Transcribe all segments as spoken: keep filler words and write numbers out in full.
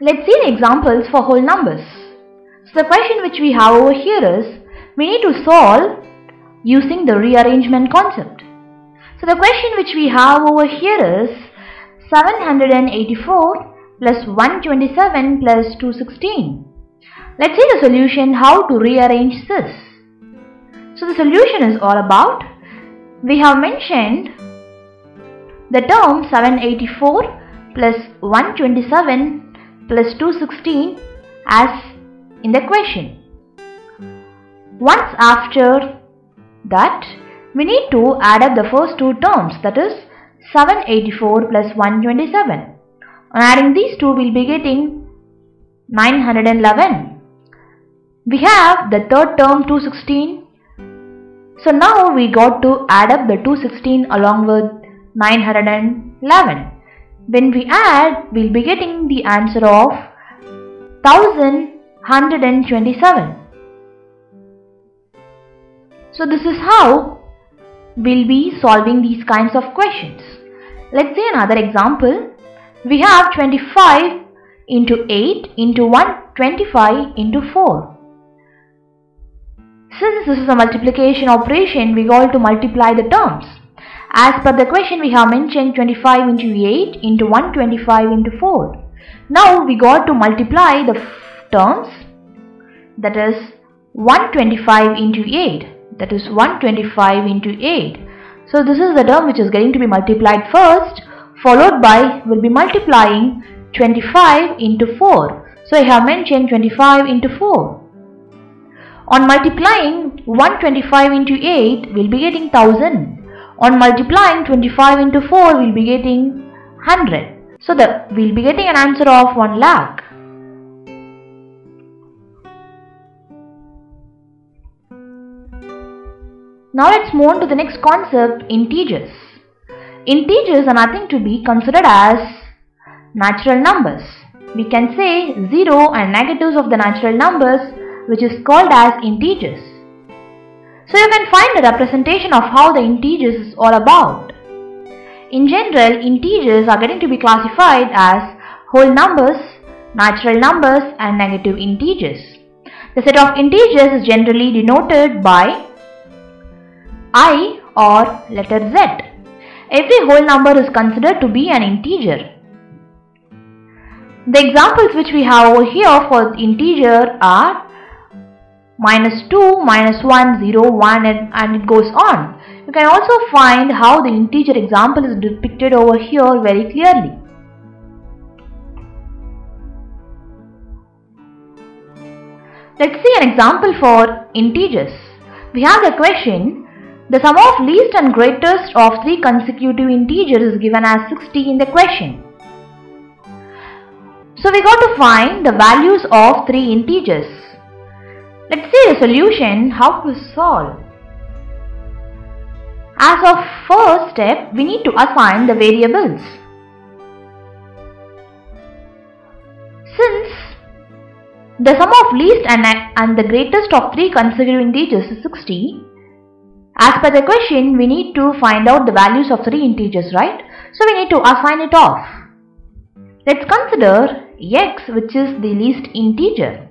Let's see examples for whole numbers. So the question which we have over here is, we need to solve using the rearrangement concept. So the question which we have over here is seven hundred eighty-four plus one hundred twenty-seven plus two hundred sixteen. Let's see the solution how to rearrange this. So the solution is all about, we have mentioned the term seven hundred eighty-four plus one hundred twenty-seven plus two hundred sixteen as in the question. Once after that, we need to add up the first two terms, that is seven hundred eighty-four plus one hundred twenty-seven. On adding these two, we will be getting nine hundred eleven. We have the third term two hundred sixteen. So now we got to add up the two hundred sixteen along with nine hundred eleven. When we add, we will be getting the answer of one thousand one hundred twenty-seven. So this is how we will be solving these kinds of questions. Let's see another example. We have twenty-five into eight into one, twenty-five into four. Since this is a multiplication operation, we got to multiply the terms. As per the question, we have mentioned twenty-five into eight into one, twenty-five into four. Now we got to multiply the terms, that is one hundred twenty-five into eight, that is one hundred twenty-five into eight. So this is the term which is going to be multiplied first, followed by will be multiplying twenty-five into four. So I have mentioned twenty-five into four. On multiplying one hundred twenty-five into eight, we will be getting one thousand. On multiplying twenty-five into four, we will be getting one hundred. So that we will be getting an answer of one lakh. Now let's move on to the next concept, integers. Integers are nothing to be considered as natural numbers. We can say zero and negatives of the natural numbers, which is called as integers. So you can find the representation of how the integers is all about. In general, integers are getting to be classified as whole numbers, natural numbers and negative integers. The set of integers is generally denoted by I or letter Z. Every whole number is considered to be an integer. The examples which we have over here for integer are minus two, minus one, zero, one, and, and it goes on. You can also find how the integer example is depicted over here very clearly. Let's see an example for integers. We have the question, the sum of least and greatest of three consecutive integers is given as sixty in the question. So we got to find the values of three integers. Let's see the solution how to solve. As of first step, we need to assign the variables. Since the sum of least and, and the greatest of three consecutive integers is sixty, as per the question, we need to find out the values of three integers, right? So we need to assign it off. Let's consider x, which is the least integer.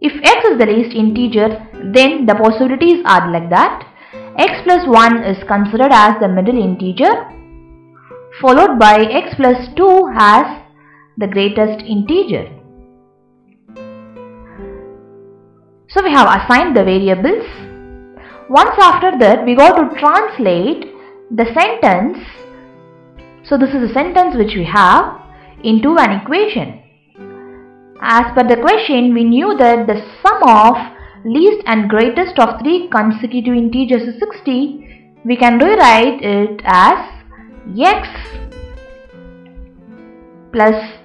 If x is the least integer, then the possibilities are like that. X plus one is considered as the middle integer, followed by x plus two as the greatest integer. So we have assigned the variables. Once after that, we got to translate the sentence. So this is a sentence which we have into an equation. As per the question, we knew that the sum of least and greatest of three consecutive integers is sixty. We can rewrite it as x plus,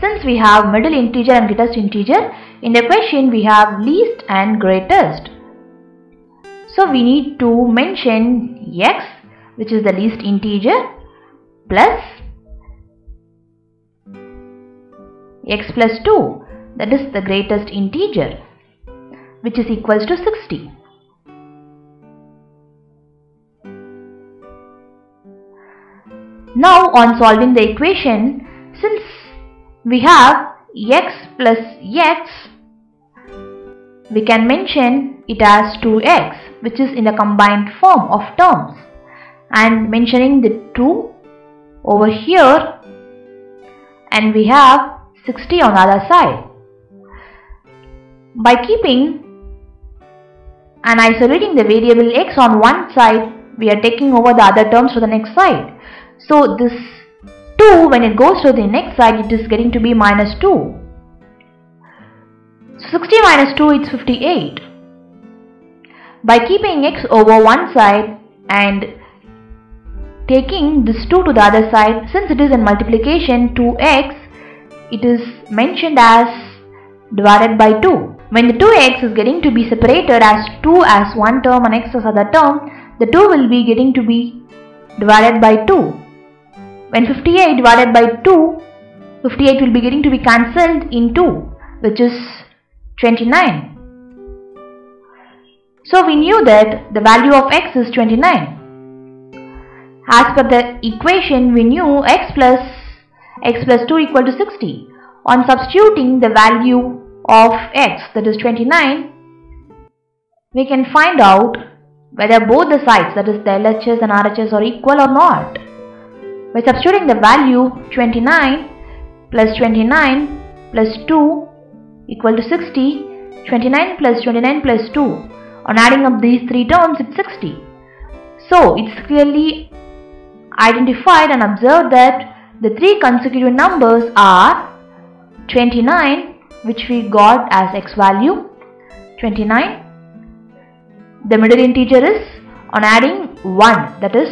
since we have middle integer and greatest integer, in the question we have least and greatest. So we need to mention x, which is the least integer, plus x plus two, that is the greatest integer, which is equals to sixty. Now on solving the equation, since we have x plus x, we can mention it as two x, which is in the combined form of terms, and mentioning the two over here, and we have sixty on the other side. By keeping and isolating the variable x on one side, we are taking over the other terms to the next side. So this two, when it goes to the next side, it is getting to be minus two. So sixty minus two is fifty-eight. By keeping x over one side and taking this two to the other side, since it is in multiplication two x, it is mentioned as divided by two. When the two x is getting to be separated as two as one term and x as other term, the two will be getting to be divided by two. When fifty-eight divided by two, fifty-eight will be getting to be cancelled in two, which is twenty-nine. So we knew that the value of x is twenty-nine. As per the equation, we knew x plus x plus two equal to sixty. On substituting the value of x, that is twenty-nine, we can find out whether both the sides, that is the L H S and R H S, are equal or not. By substituting the value twenty-nine plus twenty-nine plus two equal to sixty, twenty-nine plus twenty-nine plus two, on adding up these three terms, it's sixty. So it's clearly identified and observed that the three consecutive numbers are twenty-nine, which we got as x value, twenty-nine. The middle integer is on adding one, that is,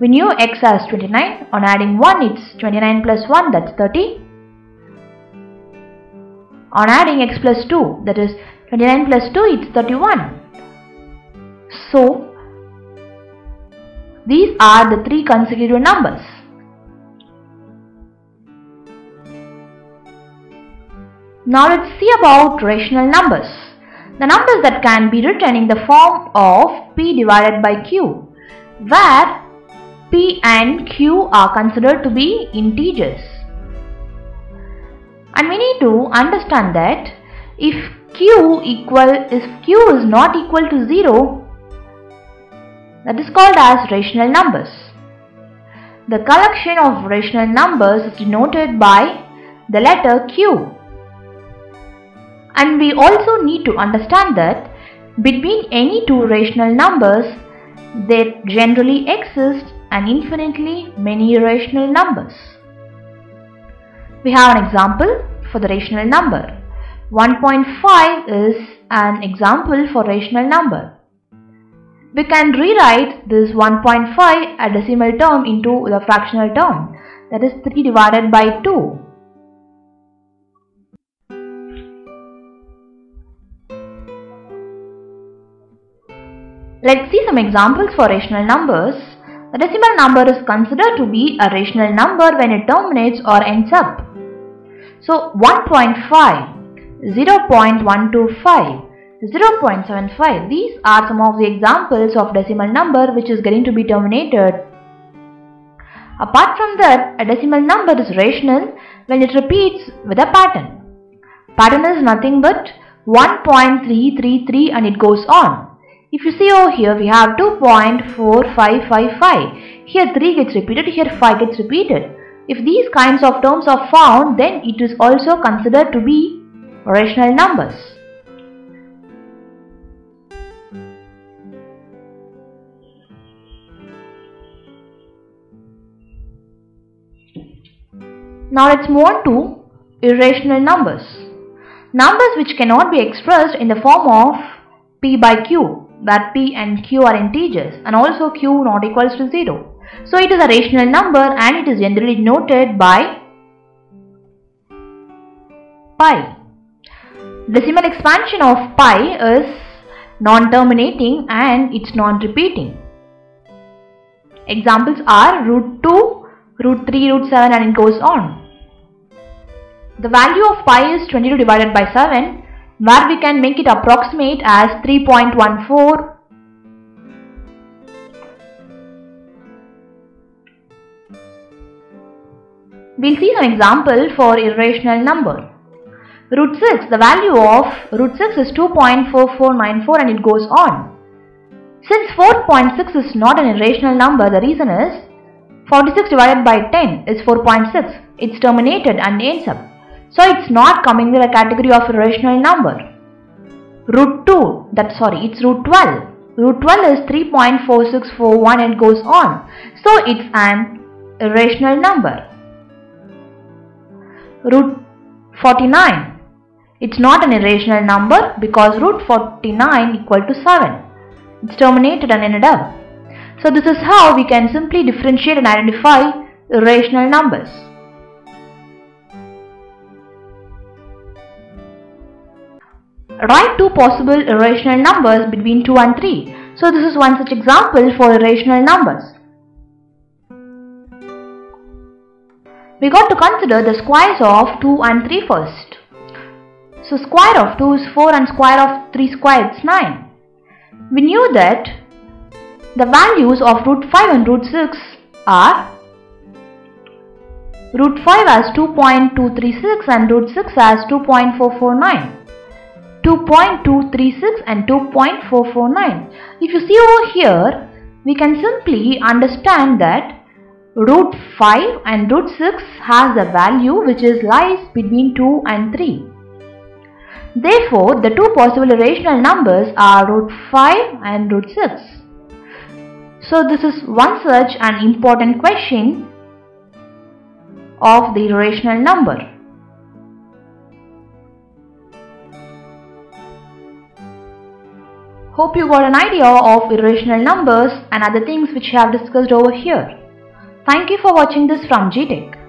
we knew x as twenty-nine, on adding one it's twenty-nine plus one, that's thirty. On adding x plus two, that is twenty-nine plus two, it's thirty-one. So these are the three consecutive numbers. Now let's see about rational numbers. The numbers that can be written in the form of p divided by q, where p and q are considered to be integers. And we need to understand that if q equal if q is not equal to zero, that is called as rational numbers. The collection of rational numbers is denoted by the letter q. And we also need to understand that between any two rational numbers, there generally exist an infinitely many rational numbers. We have an example for the rational number. one point five is an example for rational number. We can rewrite this one point five, a decimal term, into the fractional term, that is three divided by two. Let's see some examples for rational numbers. The decimal number is considered to be a rational number when it terminates or ends up. So one point five, zero point one two five, zero point seven five, these are some of the examples of decimal number which is getting to be terminated. Apart from that, a decimal number is rational when it repeats with a pattern. Pattern is nothing but one point three three three and it goes on. If you see over here, we have two point four five five five. Here three gets repeated, here five gets repeated. If these kinds of terms are found, then it is also considered to be rational numbers. Now let's move on to irrational numbers. Numbers which cannot be expressed in the form of p by q, where p and q are integers and also q not equals to zero. So it is a rational number and it is generally denoted by pi. Decimal expansion of pi is non-terminating and it's non-repeating. Examples are root two, root three, root seven, and it goes on. The value of pi is twenty-two divided by seven, where we can make it approximate as three point one four. We'll see some example for irrational number. Root six, the value of root six is two point four four nine four and it goes on. Since four point six is not an irrational number, the reason is forty-six divided by ten is four point six. It's terminated and ends up. So it's not coming with a category of irrational number. Root two, that sorry, it's root twelve. Root twelve is three point four six four one and goes on. So it's an irrational number. Root forty-nine. It's not an irrational number because root forty-nine equal to seven. It's terminated and ended up. So this is how we can simply differentiate and identify irrational numbers. Write two possible irrational numbers between two and three. So this is one such example for irrational numbers. We got to consider the squares of two and three first. So square of two is four and square of three squared is nine. We knew that the values of root five and root six are root five as two point two three six and root six as two point four four nine. two point two three six and two point four four nine. If you see over here, we can simply understand that root five and root six has a value which is lies between two and three. Therefore, the two possible irrational numbers are root five and root six. So this is one such an important question of the irrational number. Hope you got an idea of irrational numbers and other things which I have discussed over here. Thank you for watching this from G Tech.